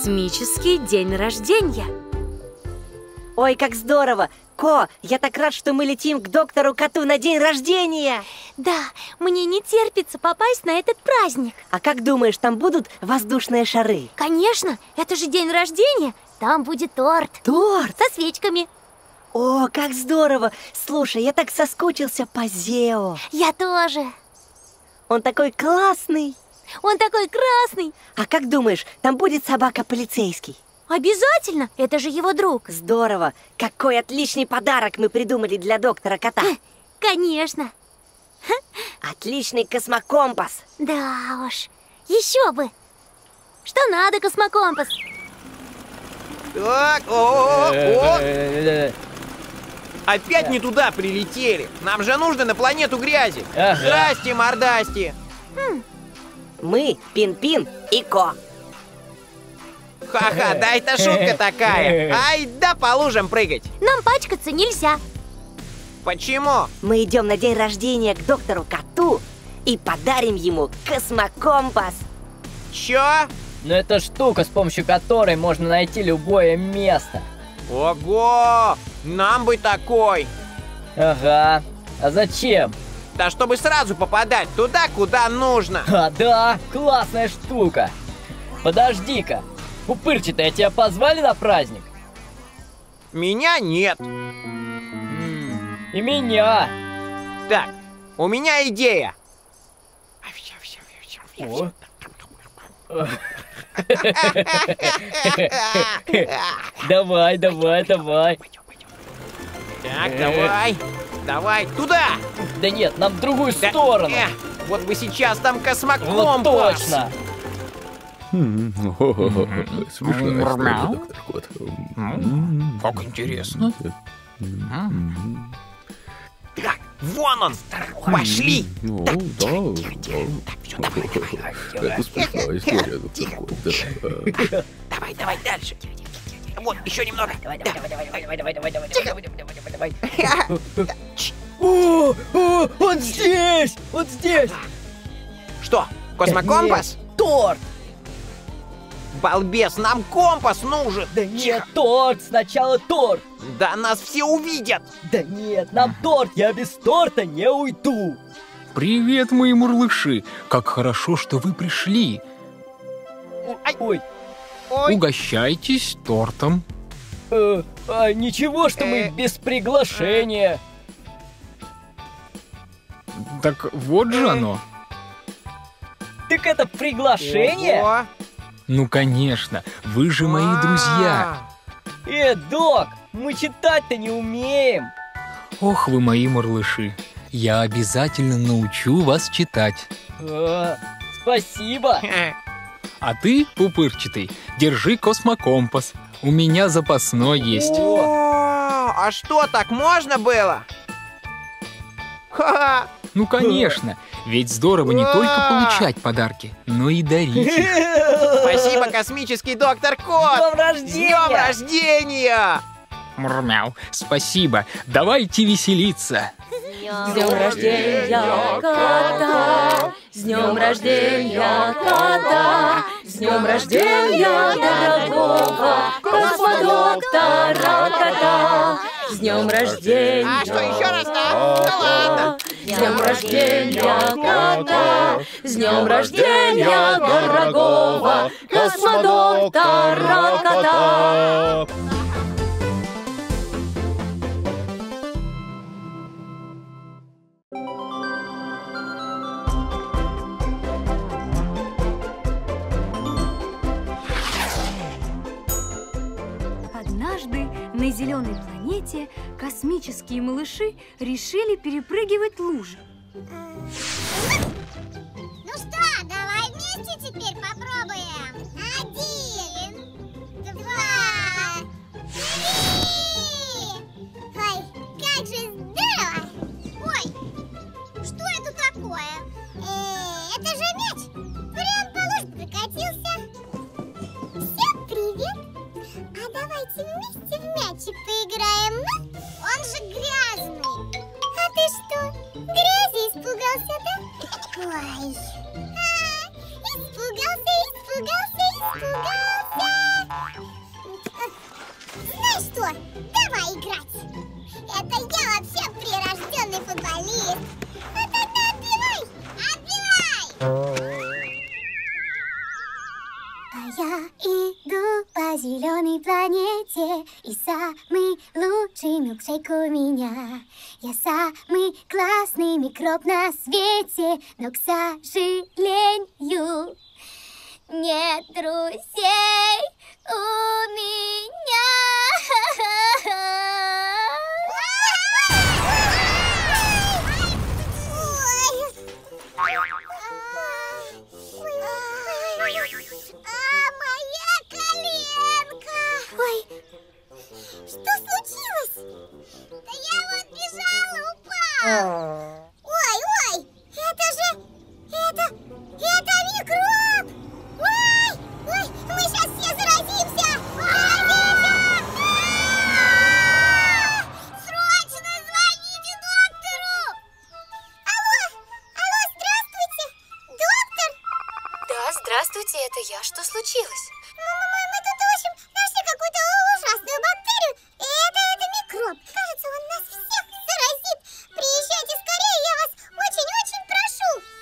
космический день рождения. Ой, как здорово! Ко, я так рад, что мы летим к доктору Коту на день рождения! Да, мне не терпится попасть на этот праздник. А как думаешь, там будут воздушные шары? Конечно, это же день рождения, там будет торт. Торт? Со свечками. О, как здорово! Слушай, я так соскучился по Зео. Я тоже. Он такой классный. Он такой красный. А как думаешь, там будет собака-полицейский? Обязательно, это же его друг. Здорово, какой отличный подарок мы придумали для доктора Кота. Конечно. Отличный космокомпас. Да уж, еще бы. Что надо, космокомпас? Так, опять не туда прилетели. Нам же нужно на планету грязи. Здрасте, мордасти. Мы Пин-Пин и Ко. Ха-ха, да это шутка такая. Ай, да по лужам прыгать. Нам пачкаться нельзя. Почему? Мы идем на день рождения к доктору Коту и подарим ему космокомпас. Чё? Ну это штука, с помощью которой можно найти любое место. Ого, нам бы такой. Ага, а зачем? Да чтобы сразу попадать туда, куда нужно. А да, классная штука. Подожди-ка. Пупырчатый, а тебя позвали на праздник? Меня нет. И меня. Так, у меня идея. Давай, давай, давай. Так, давай. Давай, туда. Да нет, нам в другую сторону. Вот бы сейчас там космокомпас. Вот точно. Смешная история, доктор Кот. Как интересно. Так, вон он! Пошли! Это смешная история, доктор Кот. Давай, давай, дальше. Вот, еще немного. Давай. Он здесь! Он здесь! Что, космокомпас? Торт! Балбес, нам компас нужен! Да нет, торт! Сначала торт! Да нас все увидят! Да нет, нам торт! Я без торта не уйду! Привет, мои мурлыши! Как хорошо, что вы пришли! Ой! Ой. Угощайтесь тортом! Ничего, что мы без приглашения! Так вот же оно! Так это приглашение? Ого. Ну, конечно, вы же мои друзья. Док, мы читать-то не умеем. Ох вы мои мурлыши, я обязательно научу вас читать. Спасибо. А ты, Пупырчатый, держи космокомпас, у меня запасной есть. А что, так можно было? Ну, конечно, ведь здорово не только получать подарки, но и дарить их. Спасибо, космический доктор Кот! С днем рождения! С днем рождения! Мурмяу, спасибо, давайте веселиться! С днем рождения, Кота! С днем рождения, Кота! С днем рождения, дорогого космодоктора Кота! С днем рождения! А что, еще раз, да? Ну ладно! С днем рождения, Кота! С днем рождения, дорогого космодоктора Кота! Однажды на зеленой планете космические малыши решили перепрыгивать лужи. Ну что, давай вместе теперь попробуем. 1, 2, 3. Ой, как же здорово! Ой, что это такое? Это же мяч! Прям по лужу прокатился. Всем привет! А давайте вместе в мячик поиграем, ну? Он же грязный. А ты что, грязи испугался, да? Ой. Испугался. тебе. И самый лучший милкшейк у меня. Я самый классный микроб на свете. Но, к сожалению, нет друзей у меня. Моя коленка! Ой, что случилось? Да я вот бежала, упала. Ой, это микроб! Ой, мы сейчас все заразимся! Срочно звоните доктору! Алло, здравствуйте, доктор? Да, здравствуйте, это я. Что случилось?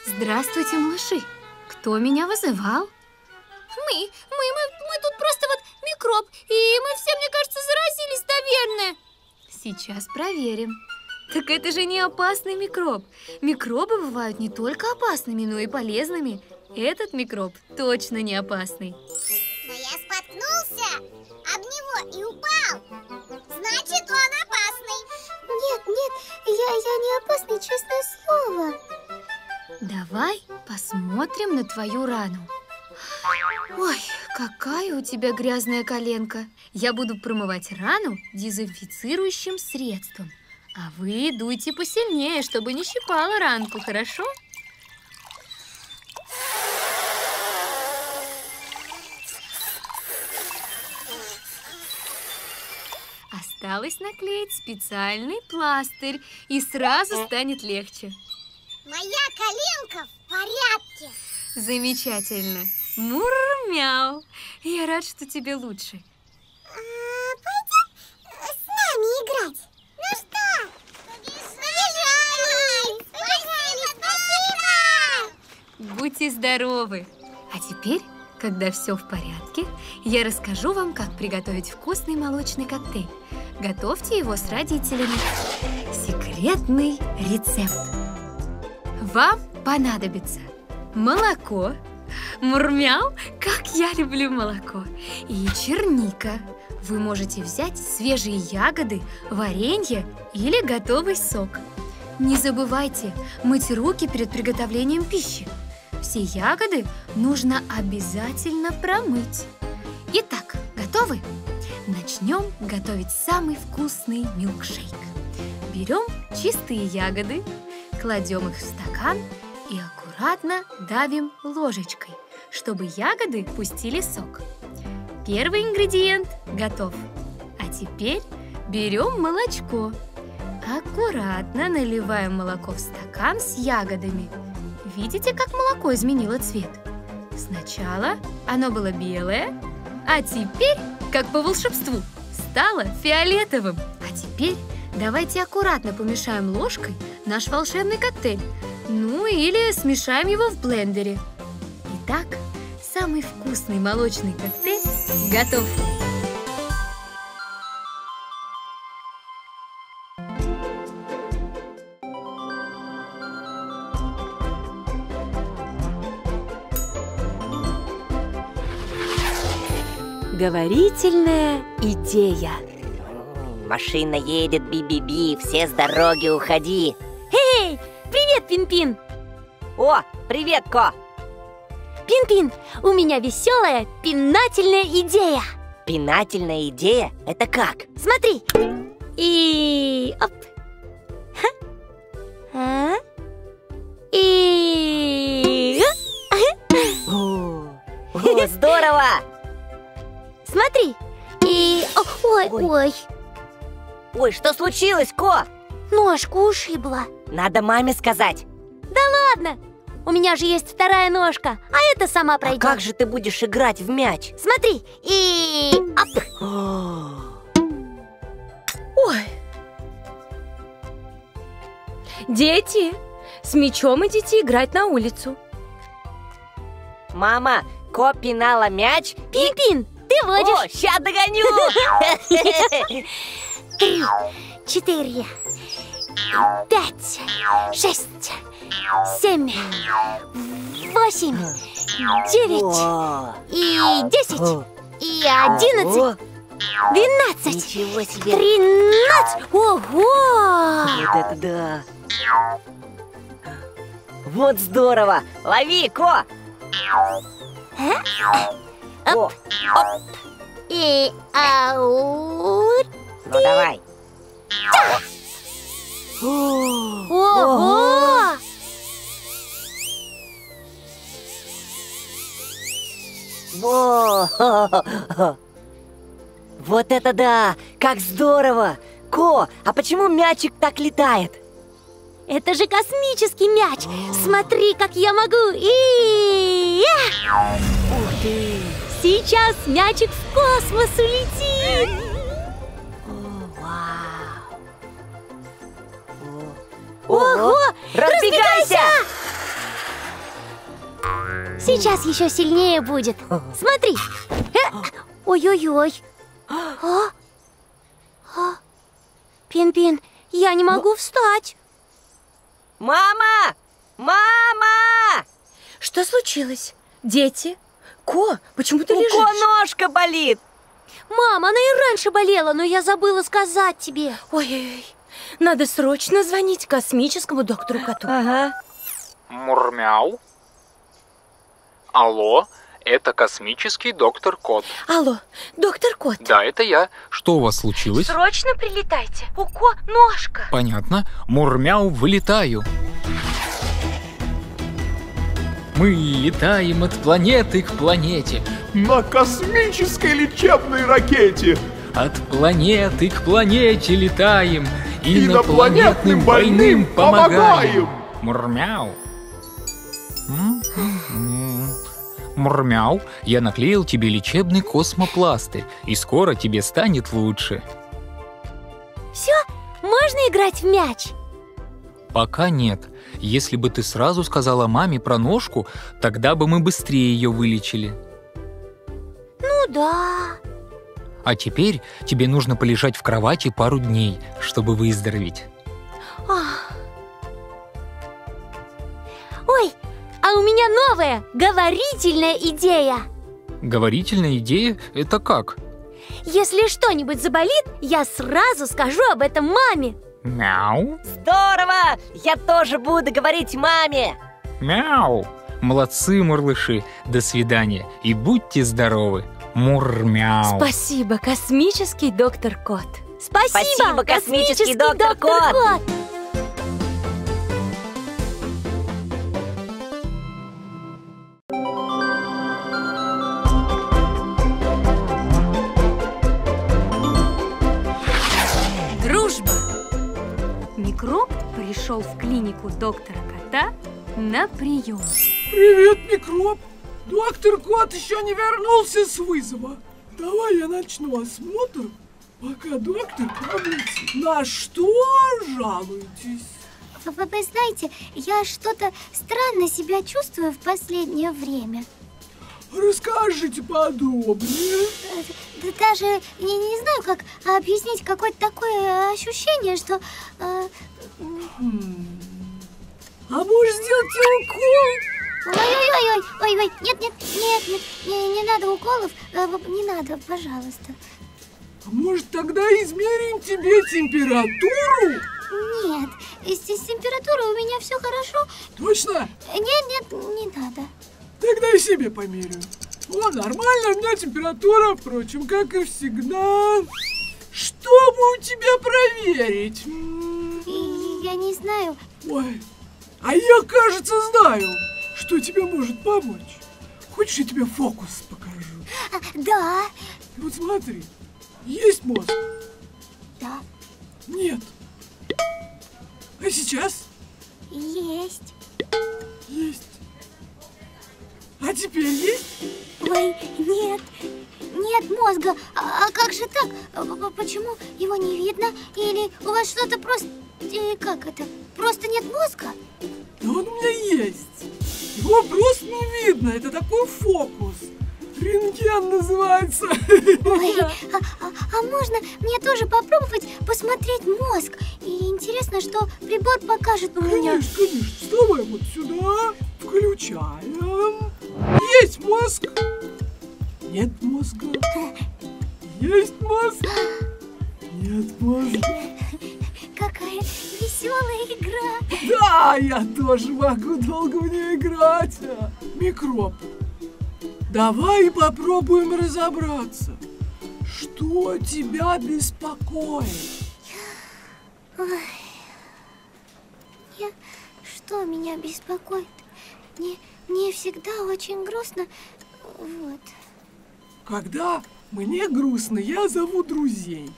Здравствуйте, малыши. Кто меня вызывал? Мы тут просто вот микроб, и мы все, мне кажется, заразились, наверное. Сейчас проверим. Так это же не опасный микроб. Микробы бывают не только опасными, но и полезными. Этот микроб точно не опасный. Но я споткнулся об него и упал. Значит, он опасный. Нет, я не опасный, честное слово. Давай посмотрим на твою рану. Ой, какая у тебя грязная коленка. Я буду промывать рану дезинфицирующим средством. А вы дуйте посильнее, чтобы не щипала ранку, хорошо? Осталось наклеить специальный пластырь, и сразу станет легче. Моя коленка в порядке. Замечательно. Мур-мяу. Я рад, что тебе лучше. Пойдем с нами играть. Ну что? Побежали! Спасибо! Будьте здоровы. А теперь, когда все в порядке, я расскажу вам, как приготовить вкусный молочный коктейль. Готовьте его с родителями. Секретный рецепт. Вам понадобится молоко, мурмял, как я люблю молоко, и черника. Вы можете взять свежие ягоды, варенье или готовый сок. Не забывайте мыть руки перед приготовлением пищи. Все ягоды нужно обязательно промыть. Итак, готовы? Начнем готовить самый вкусный милкшейк. Берем чистые ягоды. Кладем их в стакан и аккуратно давим ложечкой, чтобы ягоды пустили сок. Первый ингредиент готов. А теперь берем молочко. Аккуратно наливаем молоко в стакан с ягодами. Видите, как молоко изменило цвет? Сначала оно было белое, а теперь, как по волшебству, стало фиолетовым. А теперь давайте аккуратно помешаем ложкой наш волшебный коктейль, ну или смешаем его в блендере. Итак, самый вкусный молочный коктейль готов! Говорительная идея. Машина едет, би-би-би, все с дороги уходи. Эй, привет, Пин-Пин! О, привет, Ко! Пин-Пин, у меня веселая пинательная идея. Пинательная идея? Это как? Смотри! И... оп! А? И... О, здорово! Смотри! И... Ой! Ой, что случилось, Ко? Ножку ушибла. Надо маме сказать. Да ладно! У меня же есть вторая ножка, а это сама пройдет. А как же ты будешь играть в мяч? Смотри, и... оп. Ой. Дети, с мячом идите играть на улицу. Мама, Ко пинала мяч. Пин-Пин, ты водишь. О, ща догоню. 3, 4, 5, 6, 7, 8, 9, 10, 11, 12. Ничего себе. 13. Ого! Вот это да. Вот здорово. Лови, Ко. Оп, оп. И аут. Ну давай. Ого! Вот это да! Как здорово! Ко, а почему мячик так летает? Это же космический мяч! Смотри, как я могу! Ух ты! Сейчас мячик в космос улетит! Ого! Разбегайся! Сейчас еще сильнее будет. Смотри! Ой-ой-ой! Пин-Пин, я не могу встать. Мама! Мама! Что случилось? Дети? Ко, почему ты лежишь? У Ко ножка болит. Мама, она и раньше болела, но я забыла сказать тебе. Ой-ой-ой. Надо срочно звонить космическому доктору Коту. Ага. Мурмяу. Алло, это космический доктор Кот. Алло, доктор Кот. Да, это я. Что у вас случилось? Срочно прилетайте. У Ко ножка. Понятно. Мурмяу, вылетаю. Мы летаем от планеты к планете. На космической лечебной ракете. От планеты к планете летаем. Инопланетным больным помогаем. Мурмяу. Мурмяу, я наклеил тебе лечебный космопластырь, и скоро тебе станет лучше. Все, можно играть в мяч? Пока нет. Если бы ты сразу сказала маме про ножку, тогда бы мы быстрее ее вылечили. Ну да. А теперь тебе нужно полежать в кровати пару дней, чтобы выздороветь. Ой, а у меня новая говорительная идея. Говорительная идея? Это как? Если что-нибудь заболит, я сразу скажу об этом маме. Мяу. Здорово! Я тоже буду говорить маме. Мяу. Молодцы, мурлыши. До свидания и будьте здоровы. Мурмяу. Спасибо, космический доктор Кот. Спасибо, космический доктор Кот. Дружба. Микроб пришел в клинику доктора Кота на прием. Привет, Микроб. Доктор Кот еще не вернулся с вызова. Давай я начну осмотр, пока доктор помнит. На что жалуетесь? Вы знаете, я что-то странно себя чувствую в последнее время. Расскажите подробнее. Даже не знаю, как объяснить какое-то такое ощущение, что... А может сделать укол? Ой-ой-ой, нет, не надо уколов, не надо, пожалуйста. Может, тогда измерим тебе температуру? Нет, с температурой у меня все хорошо. Точно? Нет, не надо. Тогда и себе померю. О, нормально, у меня температура, впрочем, как и всегда. Чтобы у тебя проверить? Я не знаю. Ой, а я, кажется, знаю. Что тебе может помочь? Хочешь, я тебе фокус покажу? Да. Вот смотри, есть мозг? Да. Нет. А сейчас? Есть. Есть. А теперь есть? Ой, нет. Нет мозга. А как же так? Почему его не видно? Или у вас что-то просто... Как это? Просто нет мозга? Да он у меня есть. Его просто не видно, это такой фокус. Рентген называется. Ой, а можно мне тоже попробовать посмотреть мозг? И интересно, что прибор покажет у меня. Конечно, конечно. Вставай вот сюда. Включаем. Есть мозг. Нет мозга. Есть мозг. Нет мозга. Какая веселая игра. Да, я тоже могу долго в нее играть. Микроб. Давай попробуем разобраться, что тебя беспокоит. Ой, что меня беспокоит? Мне всегда очень грустно. Вот. Когда мне грустно, я зову друзей.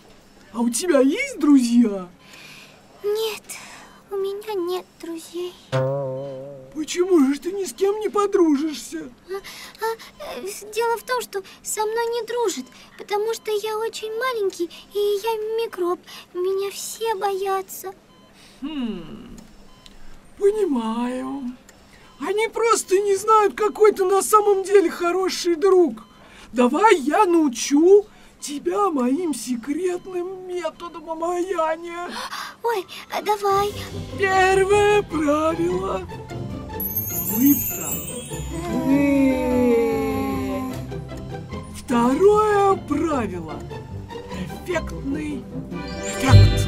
А у тебя есть друзья? Нет, у меня нет друзей. Почему же ты ни с кем не подружишься? Дело в том, что со мной не дружит, потому что я очень маленький, и я микроб. Меня все боятся. Понимаю. Они просто не знают, какой ты на самом деле хороший друг. Давай я научу тебя моим секретным методом омаяния. Ой, давай. Первое правило. Улыбка. Второе правило. Эффектный эффект.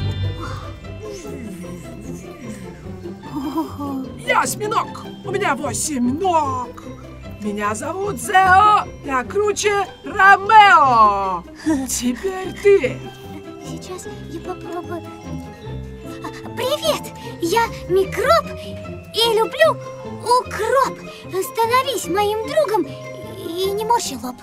Я осьминог. У меня 8 ног. Меня зовут Зео, я круче Ромео. Теперь ты. Сейчас я попробую. Привет, я микроб и люблю укроп. Становись моим другом и не морщи лоб.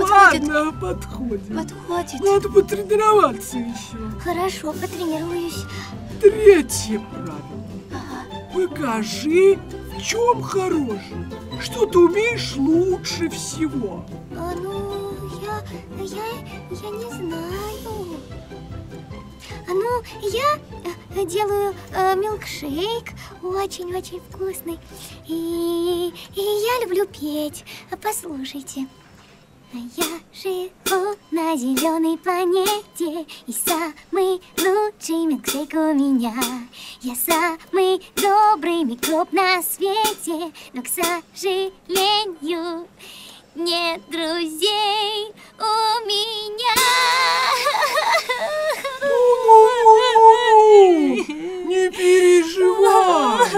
Подходит. Ладно, подходит. Подходит. Надо потренироваться еще. Хорошо, потренируюсь. Третье правило. Покажи, в чем хороший. Что ты умеешь лучше всего? Я не знаю. Я делаю милкшейк, очень-очень вкусный. И я люблю петь. Послушайте. Я живу на зеленой планете, и самый лучший милкшейк у меня. Я самый добрый микроб на свете, но, к сожалению, нет друзей у меня. Не переживай.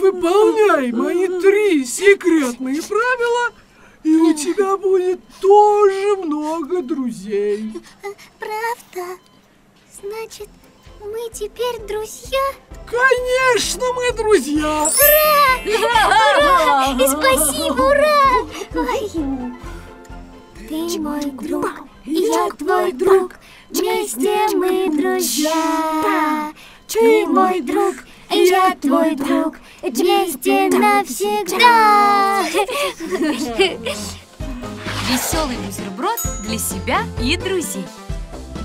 Выполняй мои 3 секретные правила, и у тебя будет тоже много друзей. Правда? Значит, мы теперь друзья? Конечно, мы друзья! Ура! Ура! И спасибо, ура! Ой. Ты мой друг, и я твой друг, вместе мы друзья. Ты мой друг, и я твой друг, вместе навсегда. Веселый бутерброд для себя и друзей.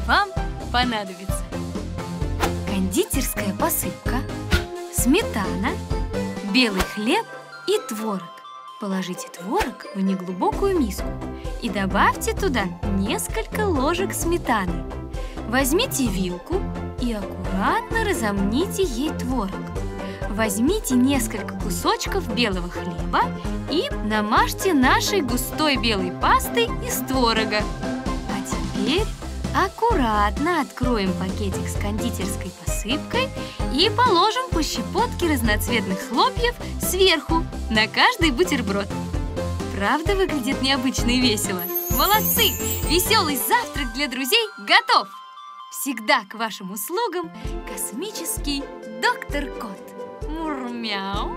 Вам понадобится кондитерская посыпка, сметана, белый хлеб и творог. Положите творог в неглубокую миску и добавьте туда несколько ложек сметаны. Возьмите вилку и аккуратно разомните ей творог. Возьмите несколько кусочков белого хлеба и намажьте нашей густой белой пастой из творога. А теперь аккуратно откроем пакетик с кондитерской посыпкой и положим по щепотке разноцветных хлопьев сверху на каждый бутерброд. Правда, выглядит необычно и весело? Молодцы! Веселый завтрак для друзей готов! Всегда к вашим услугам космический доктор Кот. Мур-мяу!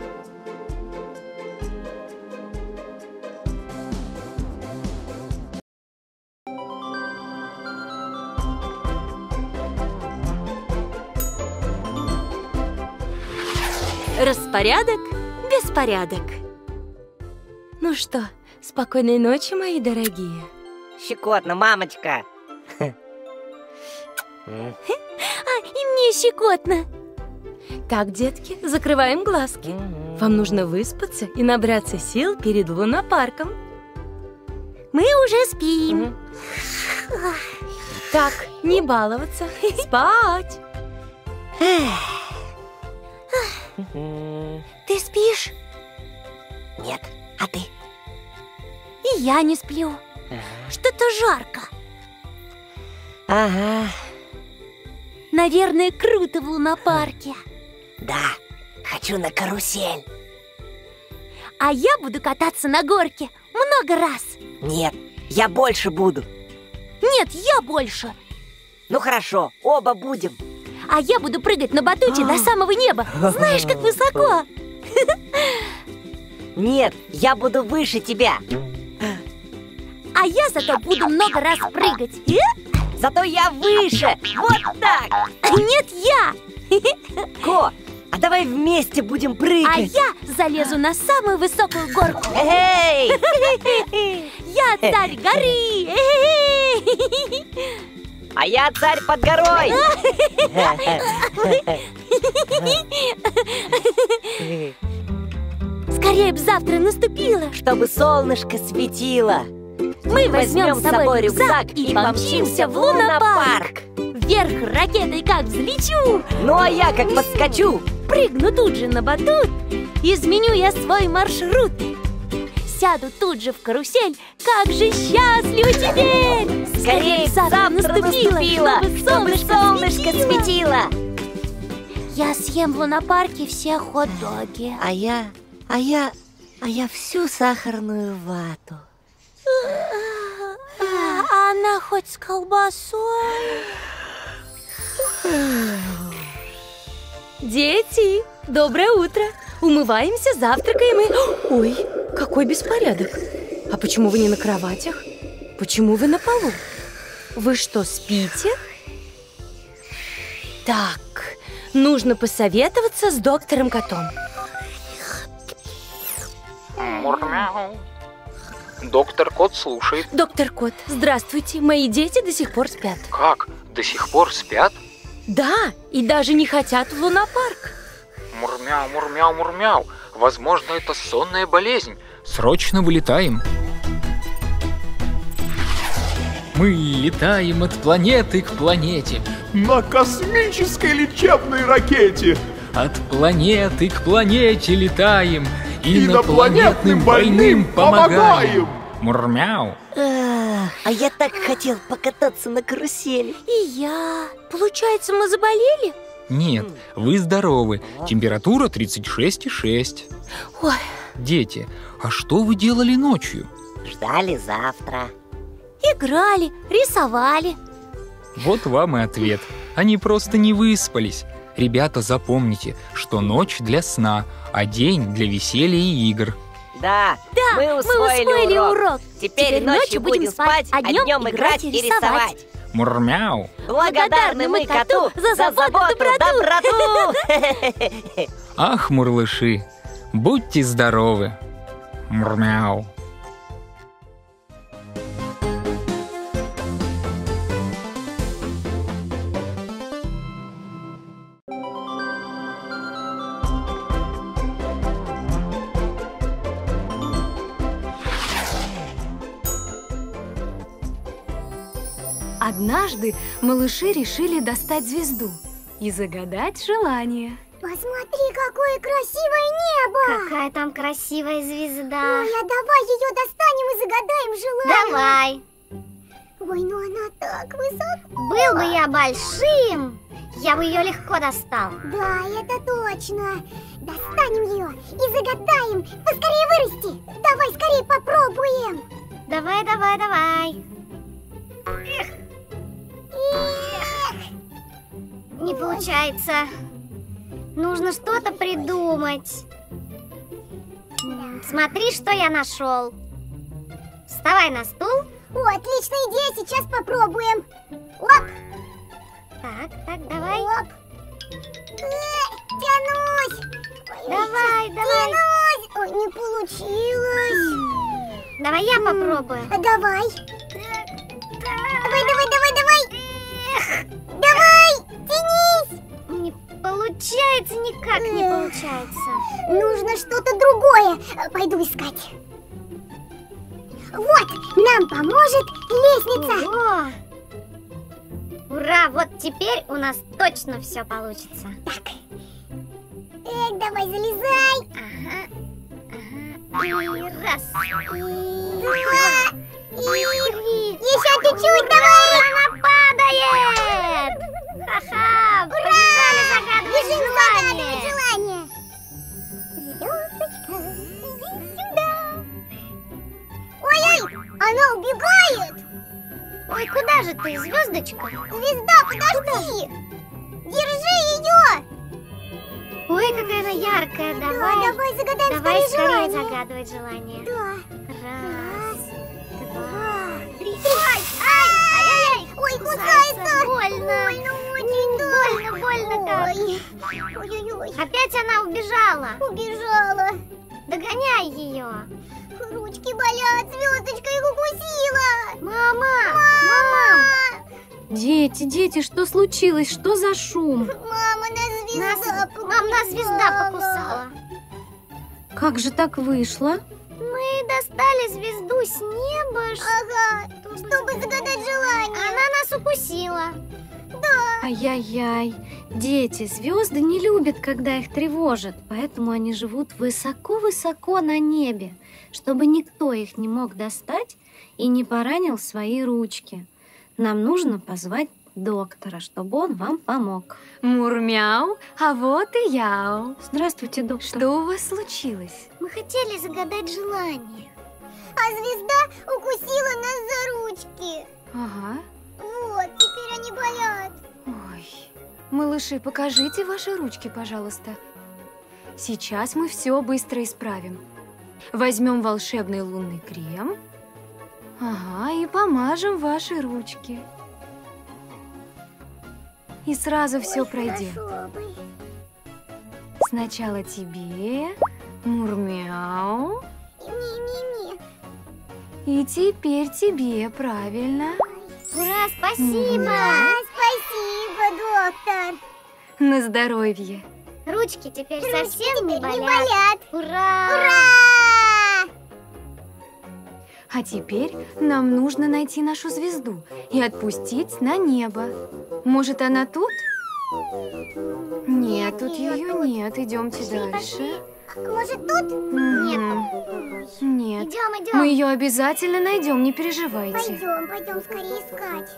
Распорядок, беспорядок. Ну что, спокойной ночи, мои дорогие. Щекотно, мамочка. И мне щекотно. Так, детки, закрываем глазки. Вам нужно выспаться и набраться сил перед лунопарком. Мы уже спим. Так, не баловаться, спать. Ты спишь? Нет, а ты? И я не сплю. Что-то жарко. Ага. Наверное, круто в лунопарке. Да, хочу на карусель. А я буду кататься на горке много раз. Нет, я больше буду. Нет, я больше. Ну хорошо, оба будем. А я буду прыгать на батуте до самого неба. Знаешь, как высоко. Нет, я буду выше тебя. А я зато буду много раз прыгать. Зато я выше. Вот так. Нет, я. Ко, а давай вместе будем прыгать. А я залезу на самую высокую горку. Эй! Я царь горы. А я царь под горой. Скорее бы завтра наступило, чтобы солнышко светило. Мы возьмем с собой рюкзак и помчимся в лунопарк. Вверх ракетой как взлечу. Ну а я как подскочу. Прыгну тут же на батут. Изменю я свой маршрут. Сяду тут же в карусель. Как же счастлива теперь. Скорее завтра наступило, чтобы солнышко светило. Я съем в лунопарке все хот-доги. А я всю сахарную вату. А она хоть с колбасой? Дети, доброе утро. Умываемся, завтракаем и... Ой, какой беспорядок. А почему вы не на кроватях? Почему вы на полу? Вы что, спите? Так, нужно посоветоваться с доктором Котом. Доктор Кот слушает. Доктор Кот, здравствуйте. Мои дети до сих пор спят. Как? До сих пор спят? Да, и даже не хотят в лунопарк. Мурмяу, мурмяу, мурмяу. Возможно, это сонная болезнь. Срочно вылетаем. Мы летаем от планеты к планете. На космической лечебной ракете. От планеты к планете летаем. Инопланетным больным помогаем. Мурмяу. А я так хотел покататься на карусели. И я. Получается, мы заболели? Нет, вы здоровы. Температура 36,6. Ой. Дети, а что вы делали ночью? Ждали завтра. Играли, рисовали. Вот вам и ответ. Они просто не выспались. Ребята, запомните, что ночь для сна, а день для веселья и игр. Да, мы усвоили урок. Теперь ночью будем спать, а днем играть и рисовать. Мурмяу. Благодарны мы коту за заботу, доброту. Ах, мурлыши, будьте здоровы. Мурмяу. Однажды малыши решили достать звезду и загадать желание. Посмотри, какое красивое небо! Какая там красивая звезда! Ой, а давай ее достанем и загадаем желание! Давай! Ой, ну она так высоко! Был бы я большим, я бы ее легко достал. Да, это точно! Достанем ее и загадаем! Поскорее вырасти! Давай, скорее попробуем! Давай, давай, давай! Эх! Не получается. Нужно что-то придумать. Да. Смотри, что я нашел. Вставай на стул. О, отличная идея, сейчас попробуем. Оп. Так, давай. Оп. Тянусь. Давай. Тянусь. Ой, не получилось. Давай я попробую. Давай. Давай. Давай, тянись! Не получилось! получается, никак не получается. Нужно что-то другое. Пойду искать. Вот, нам поможет лестница. Ого. Ура, вот теперь у нас точно все получится. Так. Эх, давай, залезай. Ага. И раз. И два. Еще чуть-чуть, давай! Она падает! Ха-ха! Побежали загадывать желание! Звездочка, иди сюда! Ой-ой! Она убегает! Ой, куда же ты, звездочка? Звезда, подожди! Держи ее! Ой, какая она яркая! Давай, давай скорее загадывать желание! Раз... Ай! Ой, кусается! Больно! Очень больно! Больно как! Ой-ой-ой! Опять она убежала! Убежала! Догоняй ее! Ручки болят! Звездочка их укусила! Мама! Мама! Дети, дети, что случилось? Что за шум? Мама, нас звезда покусала! Как же так вышло? Мы достали звезду с неба, чтобы загадать желание. Она нас укусила. Да. Ай-яй-яй. Дети, звезды не любят, когда их тревожат, поэтому они живут высоко-высоко на небе, чтобы никто их не мог достать и не поранил свои ручки. Нам нужно позвать доктора, чтобы он вам помог. Мурмяу, а вот и я. Здравствуйте, доктор. Что у вас случилось? Мы хотели загадать желание. А звезда укусила нас за ручки. Ага. Вот, теперь они болят. Ой, малыши, покажите ваши ручки, пожалуйста. Сейчас мы все быстро исправим. Возьмем волшебный лунный крем. Ага, и помажем ваши ручки. И сразу все пройдет. Сначала тебе, Мурмяу. И теперь тебе, правильно. Ура, спасибо! Ура, спасибо, доктор! На здоровье! Ручки теперь совсем не болят! Ура! Ура! А теперь нам нужно найти нашу звезду и отпустить на небо. Может, она тут? Нет, тут ее нет. Идемте дальше. Может, тут? Нет. Нет. Идем, идем. Мы ее обязательно найдем, не переживайте. Пойдем, пойдем скорее искать.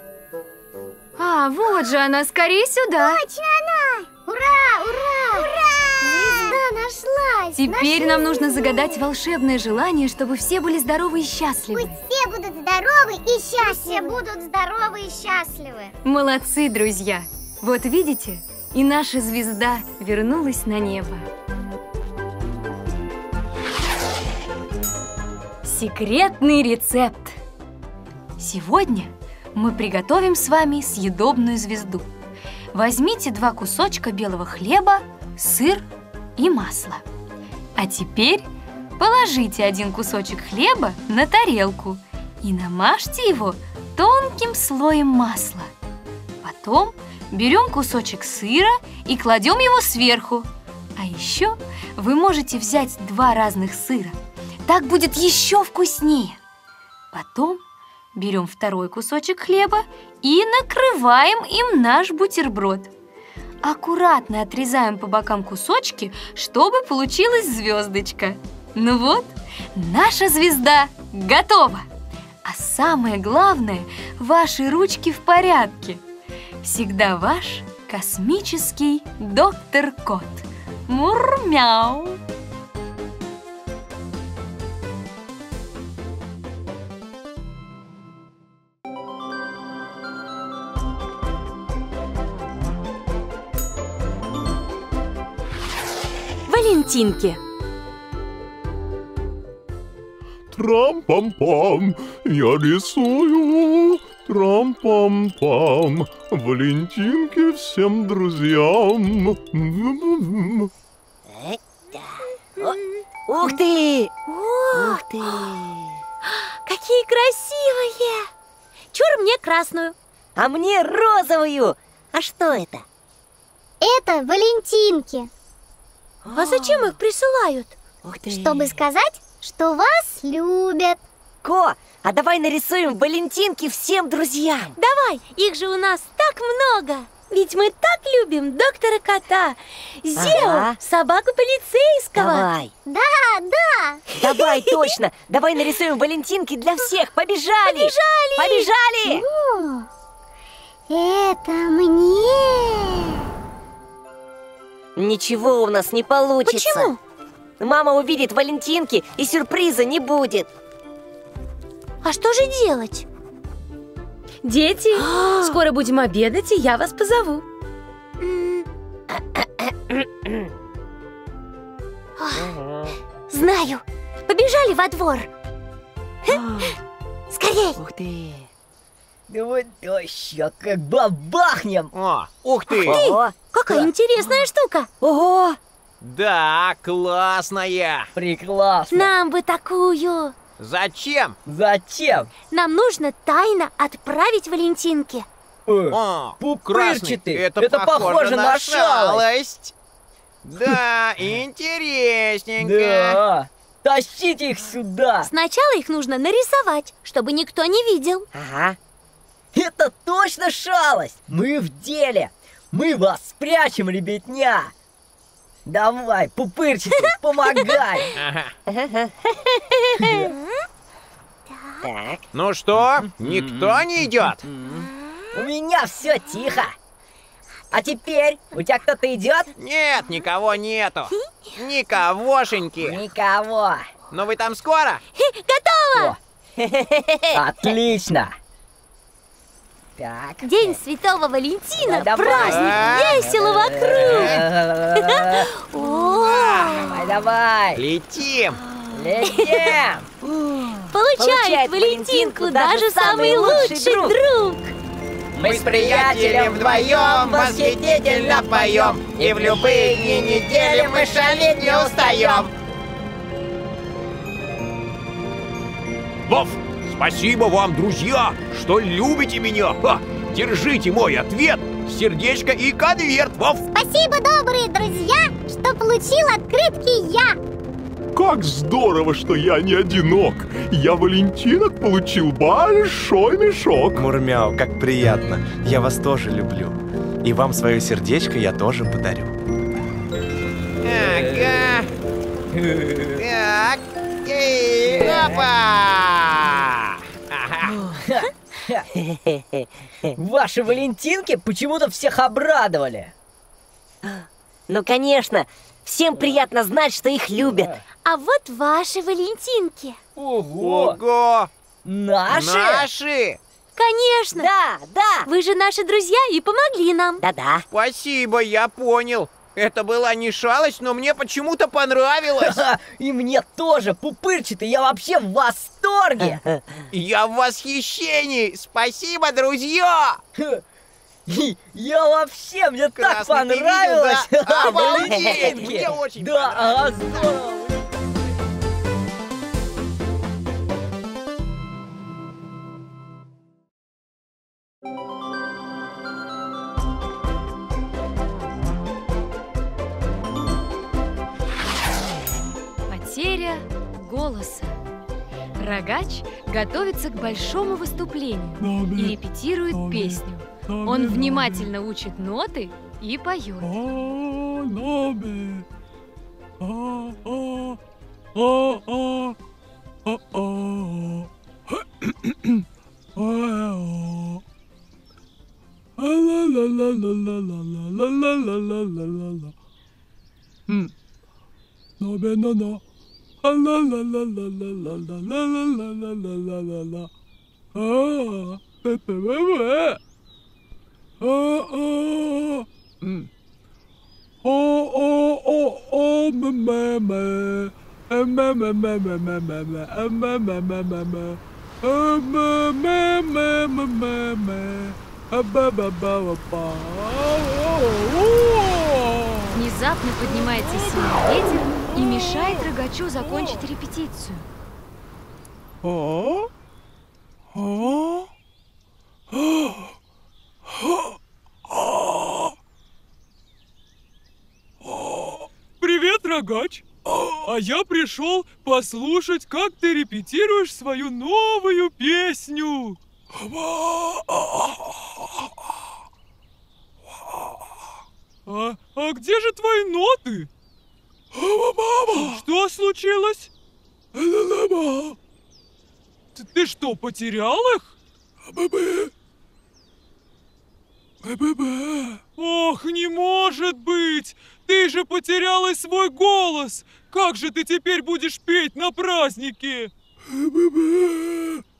А, вот же она, скорее сюда. Точно она! Ура, ура! Ура! Звезда нашлась! Теперь нам нужно загадать волшебное желание, чтобы все были здоровы и счастливы. Пусть все будут здоровы и счастливы. Все будут здоровы и счастливы. Молодцы, друзья! Вот видите, и наша звезда вернулась на небо. Секретный рецепт. Сегодня мы приготовим с вами съедобную звезду. Возьмите 2 кусочка белого хлеба, сыр и масло. А теперь положите 1 кусочек хлеба на тарелку и намажьте его тонким слоем масла. Потом берем кусочек сыра и кладем его сверху. А еще вы можете взять 2 разных сыра. Так будет еще вкуснее. Потом берем 2 кусочек хлеба и накрываем им наш бутерброд. Аккуратно отрезаем по бокам кусочки, чтобы получилась звездочка. Ну вот, наша звезда готова. А самое главное, ваши ручки в порядке. Всегда ваш космический доктор Кот. Мур-мяу. Валентинки. Трам-пам-пам, я рисую. Трам-пам-пам, валентинки всем друзьям. Ух ты! Ух ты! Какие красивые! Чур мне красную, а мне розовую. А что это? Это валентинки. А зачем их присылают? Чтобы сказать, что вас любят. Ко, а давай нарисуем валентинки всем друзьям. Давай, их же у нас так много. Ведь мы так любим доктора кота, Зео, собаку полицейского. Давай. Да. Давай, точно. Давай нарисуем валентинки для всех. Побежали. Побежали. Это мне. Ничего у нас не получится. Почему? Мама увидит валентинки, и сюрприза не будет. А что же делать? Дети, скоро будем обедать, и я вас позову. Знаю. Побежали во двор. Скорей. Ух ты. Да вот еще как бабахнем. Ух ты. Какая интересная штука. Ого. Да, классная. Прекрасно. Нам бы такую. Зачем? Зачем? Нам нужно тайно отправить валентинки. Пупырчатый. Это похоже на шалость. Да, интересненько. Да. Тащите их сюда. Сначала их нужно нарисовать, чтобы никто не видел. Ага. Это точно шалость. Мы в деле. Мы вас спрячем, ребятня. Давай, Пупырчатый, помогай! Так. Ну что, никто не идет? У меня все тихо. А теперь у тебя кто-то идет? Нет, никого нету. Никогошеньки. Никого. Но вы там скоро? Готово! Отлично! Так. День Святого Валентина, да, праздник, весело вокруг. Давай, летим, получает валентинку даже самый лучший друг. Мы с приятелем вдвоем восхитительно поем, и в любые дни недели мы шалить не устаем. Вов! Спасибо вам, друзья, что любите меня. Держите мой ответ, сердечко и конверт. Спасибо, добрые друзья, что получил открытки я. Как здорово, что я не одинок. Я валентинок получил большой мешок. Мурмяу, как приятно. Я вас тоже люблю. И вам свое сердечко я тоже подарю. Ага. Так. Опа! Ваши валентинки почему-то всех обрадовали. Ну, конечно, всем приятно знать, что их любят. А вот ваши валентинки. Ого! Наши? Наши! Конечно! Да! Вы же наши друзья и помогли нам. Да-да. Спасибо, я понял. Это была не шалость, но мне почему-то понравилось. И мне тоже, Пупырчатый, я вообще в восторге. Я в восхищении. Спасибо, друзья. Я вообще, мне так понравилось. Обалдеть, мне очень понравилось. Потеря голоса. Рогач готовится к большому выступлению и репетирует песню. Он внимательно учит ноты и поет. Внезапно поднимается сильный ветер и мешает Рогачу закончить репетицию. Рогач. А я пришел послушать, как ты репетируешь свою новую песню. А где же твои ноты? Что случилось? Ты что, потерял их? Ох, не может быть! Ты же потеряла свой голос! Как же ты теперь будешь петь на празднике?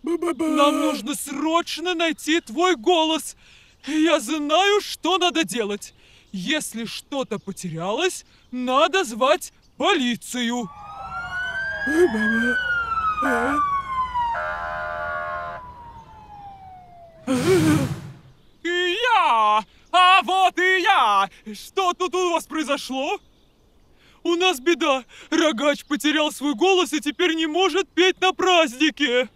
Нам нужно срочно найти твой голос! Я знаю, что надо делать! Если что-то потерялось, надо звать полицию! И я! А вот и я! Что тут у вас произошло? У нас беда! Рогач потерял свой голос и теперь не может петь на празднике!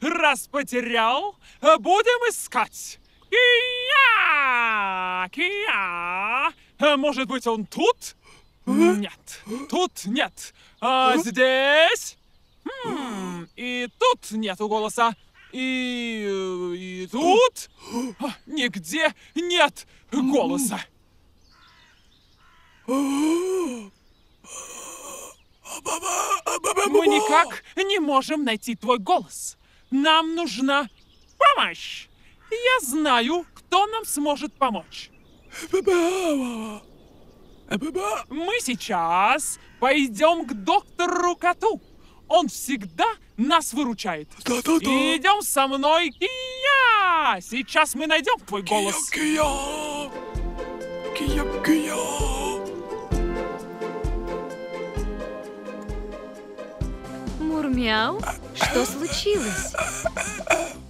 Раз потерял, будем искать! Кия! Кия! Может быть, он тут? Нет, тут нет. А здесь? И тут нету голоса. И тут нигде нет голоса. Мы никак не можем найти твой голос. Нам нужна помощь. Я знаю, кто нам сможет помочь. Мы сейчас пойдем к доктору Коту. Он всегда нас выручает. Идем со мной, Кия! Сейчас мы найдем твой голос. Кия, Кия, Кия, Кия. Мурмяу, что случилось?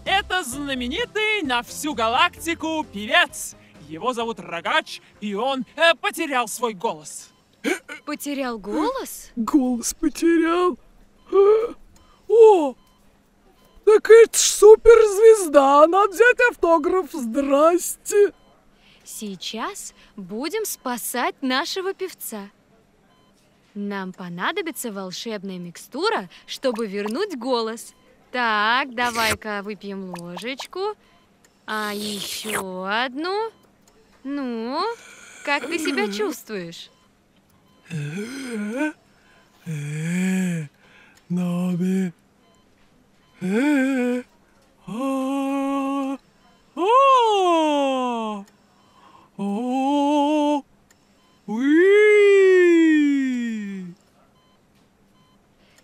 Это знаменитый на всю галактику певец. Его зовут Рогач, и он потерял свой голос. Потерял голос? Голос потерял? О, так это ж суперзвезда, надо взять автограф, здрасте. Сейчас будем спасать нашего певца. Нам понадобится волшебная микстура, чтобы вернуть голос. Так, давай-ка выпьем ложечку, а еще одну. Ну, как ты себя чувствуешь?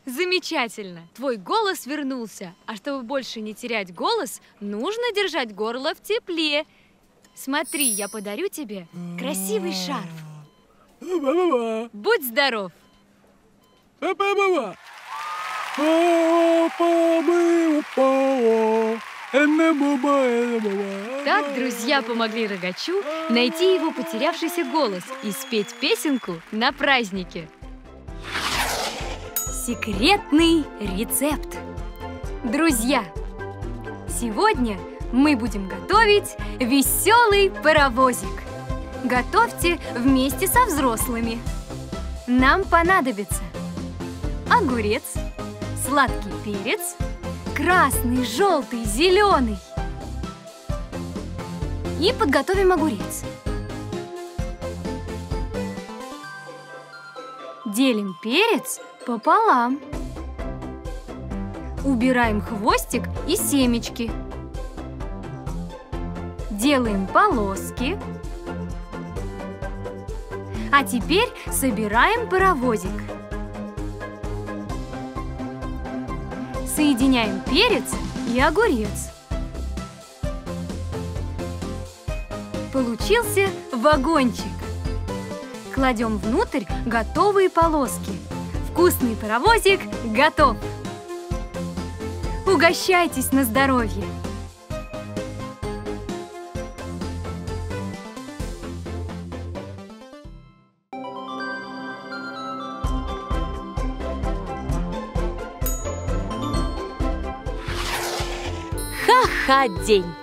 Замечательно! Твой голос вернулся. А чтобы больше не терять голос, нужно держать горло в тепле. Смотри, я подарю тебе красивый шарф. Будь здоров! Так друзья помогли Рогачу найти его потерявшийся голос и спеть песенку на празднике. Секретный рецепт. Друзья, сегодня мы будем готовить веселый паровозик. Готовьте вместе со взрослыми. Нам понадобится огурец, сладкий перец, красный, желтый, зеленый. И подготовим огурец. Делим перец пополам. Убираем хвостик и семечки. Делаем полоски. А теперь собираем паровозик. Соединяем перец и огурец. Получился вагончик. Кладем внутрь готовые полоски. Вкусный паровозик готов! Угощайтесь на здоровье! Ха-ха-день!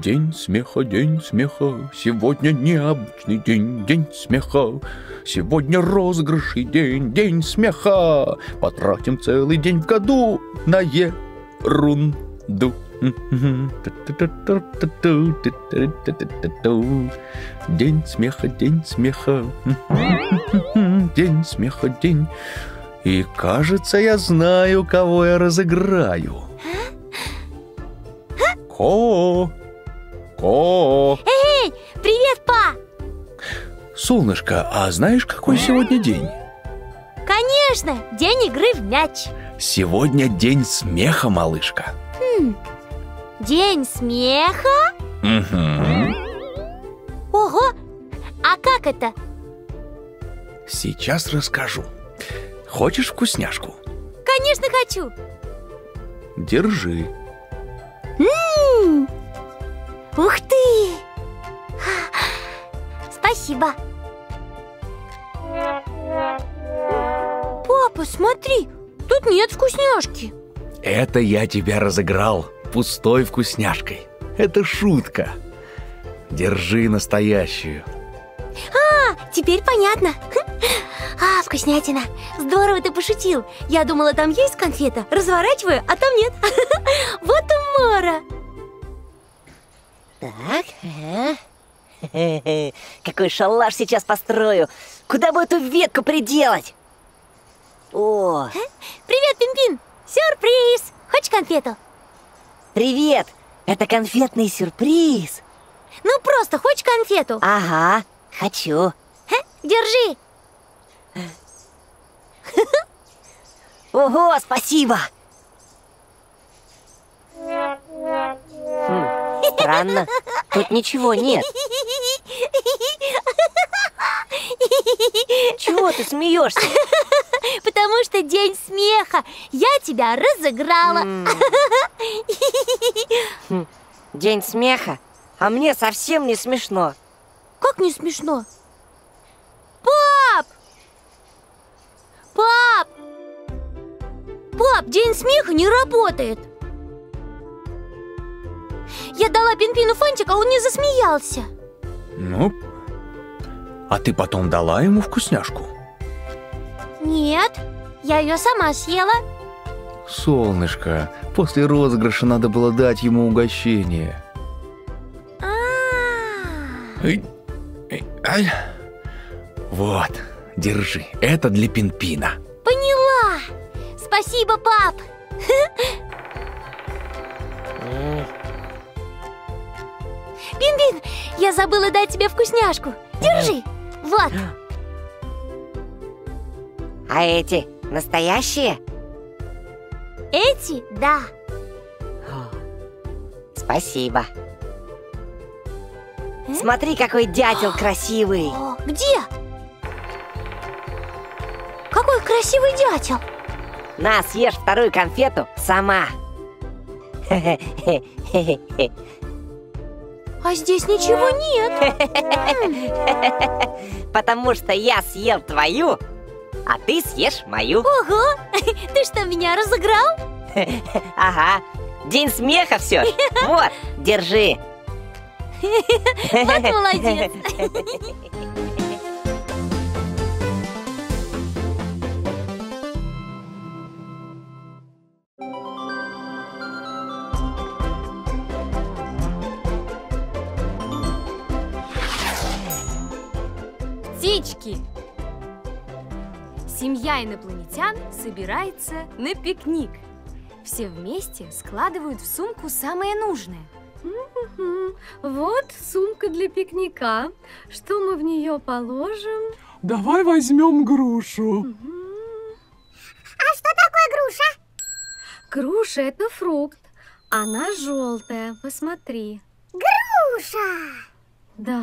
день смеха, сегодня необычный день, день смеха, сегодня розыгрышный день, день смеха, потратим целый день в году на ерунду. День смеха, день смеха, день смеха, день. И кажется, я знаю, кого я разыграю. Ко-о! Эй, привет, па! Солнышко, а знаешь, какой сегодня день? Конечно, день игры в мяч. Сегодня день смеха, малышка. День смеха? Угу. Ого! А как это? Сейчас расскажу. Хочешь вкусняшку? Конечно, хочу. Держи. Ух ты! Спасибо. Папа, смотри, тут нет вкусняшки. Это я тебя разыграл пустой вкусняшкой. Это шутка. Держи настоящую. А, теперь понятно. А, вкуснятина. Здорово ты пошутил. Я думала, там есть конфета. Разворачиваю, а там нет. Вот умора. Так. Какой шалаш сейчас построю. Куда бы эту ветку приделать? О. Привет, Пин-Пин. Сюрприз! Хочешь конфету? Привет! Это конфетный сюрприз. Ну просто, хочешь конфету? Ага, хочу. Держи. Ого, спасибо! Странно, тут ничего нет. Чего ты смеешься? Потому что день смеха. Я тебя разыграла. День смеха? А мне совсем не смешно. Как не смешно? Пап! Пап! Пап, день смеха не работает. Я дала Пин-Пину фантик, а он не засмеялся. Ну, а ты потом дала ему вкусняшку? Нет, я ее сама съела. Солнышко, после розыгрыша надо было дать ему угощение. Вот, держи, это для Пин-Пина. Поняла. Спасибо, пап. Пин-Пин, я забыла дать тебе вкусняшку. Держи, вот. А эти настоящие? Эти, да. Спасибо. Смотри, какой дятел красивый. Где? Какой красивый дятел? На, съешь вторую конфету сама. А здесь ничего нет. Потому что я съел твою, а ты съешь мою. Ого! Ты что, меня разыграл? Ага. День смеха все. Вот, держи. Вот молодец. Птички. Семья инопланетян собирается на пикник. Все вместе складывают в сумку самое нужное. Вот сумка для пикника. Что мы в нее положим? Давай возьмем грушу. А что такое груша? Груша – это фрукт. Она желтая. Посмотри. Груша! Да.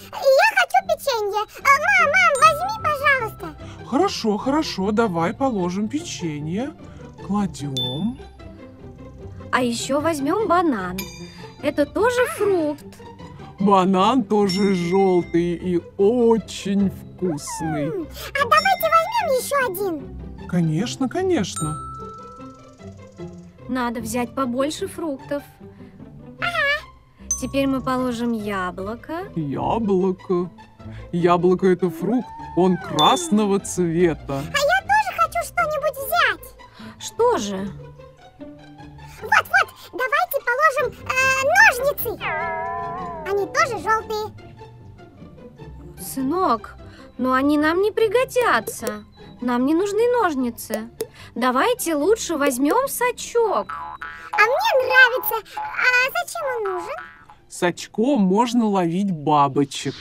Я хочу печенье. Мам, возьми, пожалуйста. Хорошо, хорошо, давай положим печенье. Кладем. А еще возьмем банан. Это тоже фрукт. Банан тоже желтый и очень вкусный. А давайте возьмем еще один. Конечно, конечно. Надо взять побольше фруктов. Ага. Теперь мы положим яблоко. Яблоко. Яблоко это фрукт. Он красного цвета. А я тоже хочу что-нибудь взять. Что же? Вот-вот, давайте положим ножницы. Они тоже желтые. Сынок, но они нам не пригодятся. Нам не нужны ножницы. Давайте лучше возьмем сачок. А мне нравится. А зачем он нужен? Сачком можно ловить бабочек.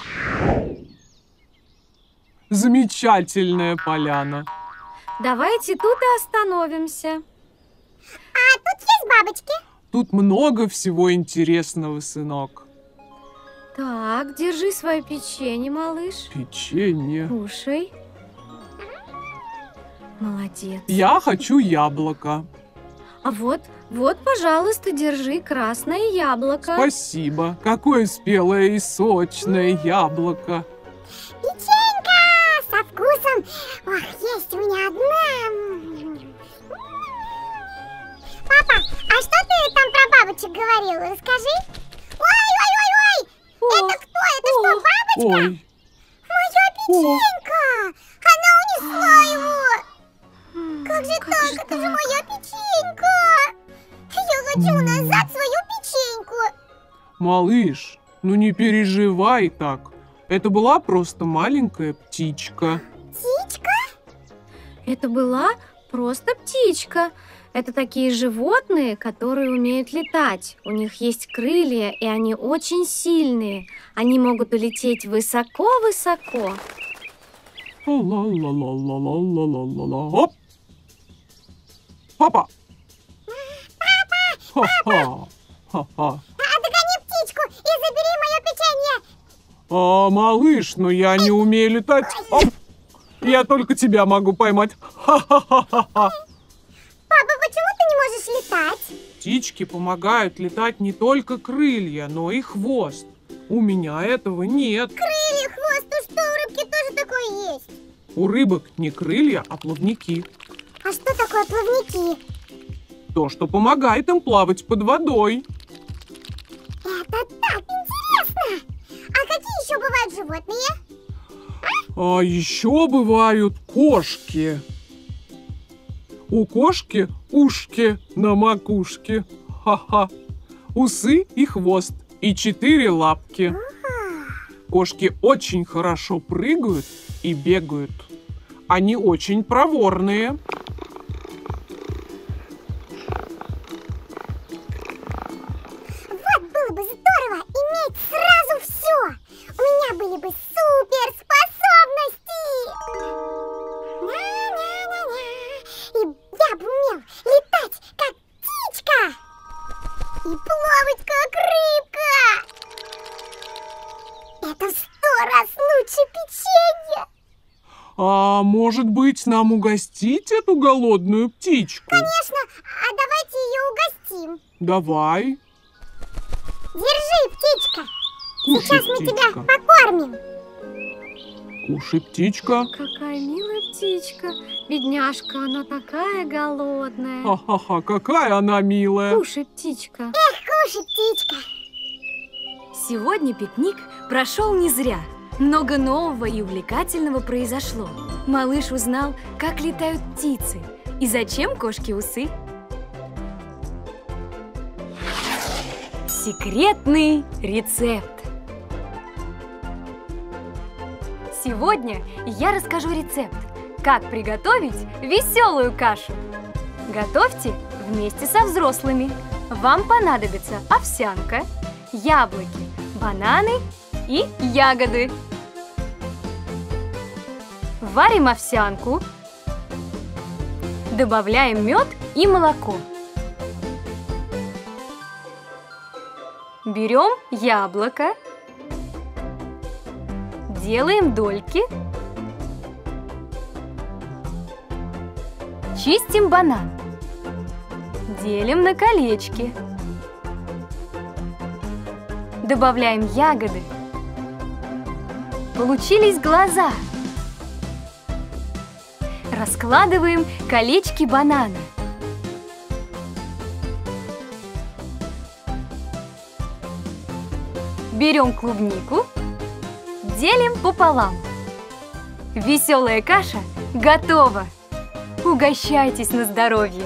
Замечательная поляна. Давайте тут и остановимся. А тут есть бабочки? Тут много всего интересного, сынок. Так, держи свое печенье, малыш. Печенье. Кушай. Молодец. Я хочу яблоко. А вот, вот, пожалуйста, держи красное яблоко. Спасибо. Какое спелое и сочное яблоко. Печенька со вкусом. Ох, есть у меня одна. Папа, а что ты там про бабочек говорил? Расскажи. Ой-ой-ой-ой! Это кто? Это что, бабочка? Ой. Моя печенька! Она унесла его! Как же так? Это же моя печенька! Я хочу назад свою печеньку! Малыш, ну не переживай так. Это была просто маленькая птичка. Птичка? Это была просто птичка. Это такие животные, которые умеют летать. У них есть крылья, и они очень сильные. Они могут улететь высоко-высоко. Оп! Папа! Папа! Папа! Ха-ха. Догони птичку и забери мое печенье! А, малыш, но я не умею летать. Оп. Я только тебя могу поймать. Ха-ха-ха-ха-ха. Папа, почему ты не можешь летать? Птички помогают летать не только крылья, но и хвост. У меня этого нет. Крылья, хвост, ну что, у рыбки тоже такое есть? У рыбок не крылья, а плавники. А что такое плавники? То, что помогает им плавать под водой. Это так интересно! А какие еще бывают животные? А еще бывают кошки. У кошки ушки на макушке. Ха-ха. Усы и хвост. И 4 лапки. Кошки очень хорошо прыгают и бегают. Они очень проворные. Вот было бы здорово иметь сразу все. У меня были бы суперспособности. Ня-ня-ня-ня. И я бы умел летать как птичка. И плавать как рыбка. Это в 100 раз лучше печенья. А может быть, нам угостить эту голодную птичку? Конечно, а давайте ее угостим. Давай. Держи, птичка. Кушай, сейчас мы птичка. Тебя покормим. Кушай, птичка. Какая милая птичка. Бедняжка, она такая голодная. Ха-ха-ха, какая она милая. Кушай, птичка. Эх, кушай, птичка. Сегодня пикник прошел не зря. Много нового и увлекательного произошло. Малыш узнал, как летают птицы и зачем кошки усы. Секретный рецепт. Сегодня я расскажу рецепт, как приготовить веселую кашу. Готовьте вместе со взрослыми. Вам понадобится овсянка, яблоки, бананы и ягоды. Варим овсянку, добавляем мед и молоко. Берем яблоко, делаем дольки, чистим банан, делим на колечки, добавляем ягоды. Получились глаза. Раскладываем колечки банана. Берем клубнику, делим пополам. Веселая каша готова! Угощайтесь на здоровье!